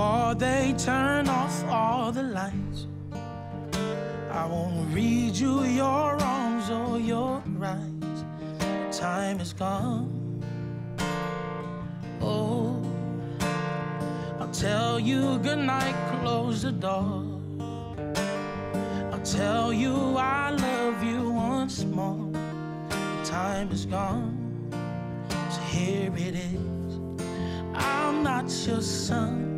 before they turn off all the lights. I won't read you your wrongs or your rights. Time is gone. Oh, I'll tell you goodnight, close the door. I'll tell you I love you once more. Time is gone, so here it is. I'm not your son,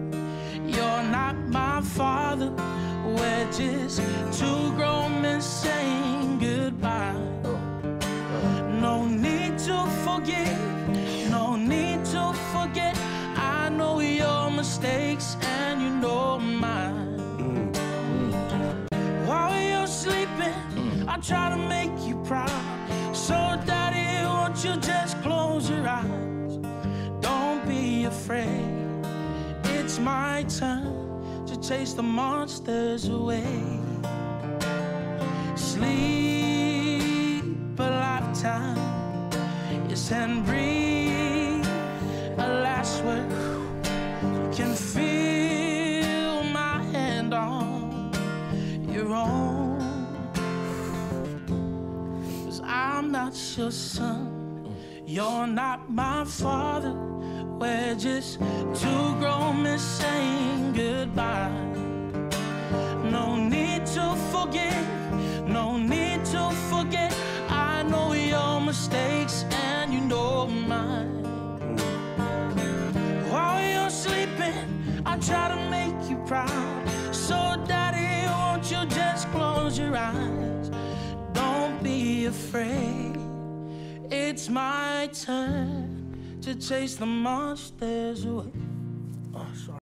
you're not my father. We're just two grown men saying goodbye. No need to forgive, no need to forget. I know your mistakes and you know mine. While you're sleeping, I try to make you proud. So daddy, won't you just close your eyes? Don't be afraid, it's my turn to chase the monsters away. Sleep a lifetime, yes, and breathe a last word. You can feel my hand on your own. 'Cause I'm not your son, you're not my father. We're just two grown men saying goodbye. No need to forgive, no need to forget. I know your mistakes and you know mine. While you're sleeping, I try to make you proud. So daddy, won't you just close your eyes? Don't be afraid, it's my turn to chase the monsters away. Oh, sorry.